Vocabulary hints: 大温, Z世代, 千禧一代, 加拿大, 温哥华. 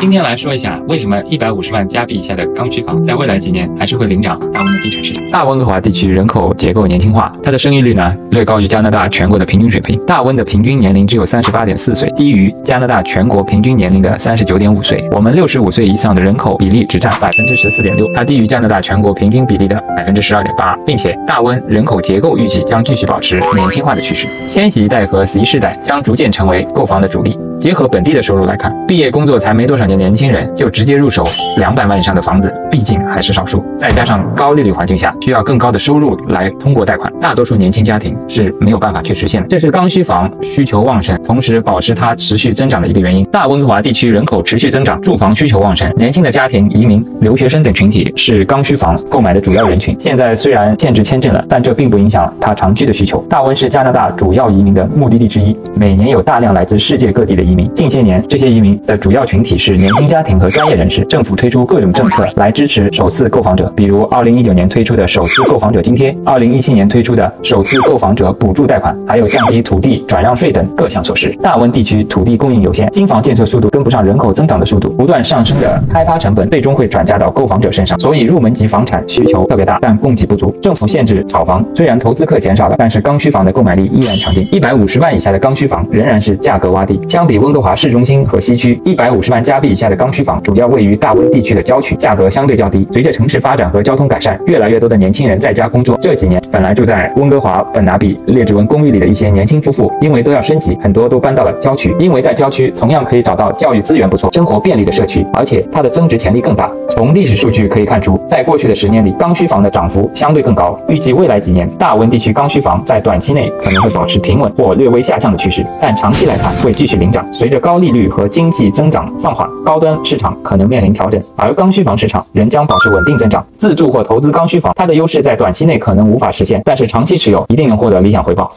今天来说一下，为什么150万加币以下的刚需房在未来几年还是会领涨大温哥华地产市场。大温哥华地区人口结构年轻化，它的生育率呢略高于加拿大全国的平均水平。大温的平均年龄只有 38.4 岁，低于加拿大全国平均年龄的 39.5 岁。我们65岁以上的人口比例只占 14.6%， 它低于加拿大全国平均比例的 12.8%， 并且大温人口结构预计将继续保持年轻化的趋势。千禧一代和Z世代将逐渐成为购房的主力。结合本地的收入来看，毕业工作才没多少年的年轻人就直接入手200万以上的房子，毕竟还是少数。再加上高利率环境下，需要更高的收入来通过贷款，大多数年轻家庭是没有办法去实现的。这是刚需房需求旺盛，同时保持它持续增长的一个原因。大温哥华地区人口持续增长，住房需求旺盛，年轻的家庭、移民、留学生等群体是刚需房购买的主要人群。现在虽然限制签证了，但这并不影响它长居的需求。大温是加拿大主要移民的目的地之一，每年有大量来自世界各地的移民。近些年，这些移民的主要群体是年轻家庭和专业人士。政府推出各种政策来支持首次购房者，比如2019年推出的首次购房者津贴、2017年推出的首次购房者补助贷款，还有降低土地转让税等各项措施。大温地区土地供应有限，新房建设速度跟不上人口增长的速度，不断上升的开发成本最终会转嫁到购房者身上，所以入门级房产需求特别大，但供给不足。政府限制炒房，虽然投资客减少了，但是刚需房的购买力依然强劲。150万以下的刚需房仍然是价格洼地，相比温哥华市中心和西区，150万加币以下的刚需房主要位于大温地区的郊区，价格相对较低。随着城市发展和交通改善，越来越多的年轻人在家工作。这几年，本来住在温哥华本拿比列治文公寓里的一些年轻夫妇，因为都要升级，很多都搬到了郊区。因为在郊区同样可以找到教育资源不错、生活便利的社区，而且它的增值潜力更大。从历史数据可以看出，在过去的10年里，刚需房的涨幅相对更高。预计未来几年，大温地区刚需房在短期内可能会保持平稳或略微下降的趋势，但长期来看会继续领涨。随着高利率和经济增长放缓，高端市场可能面临调整，而刚需房市场仍将保持稳定增长。自住或投资刚需房，它的优势在短期内可能无法实现，但是长期持有一定能获得理想回报。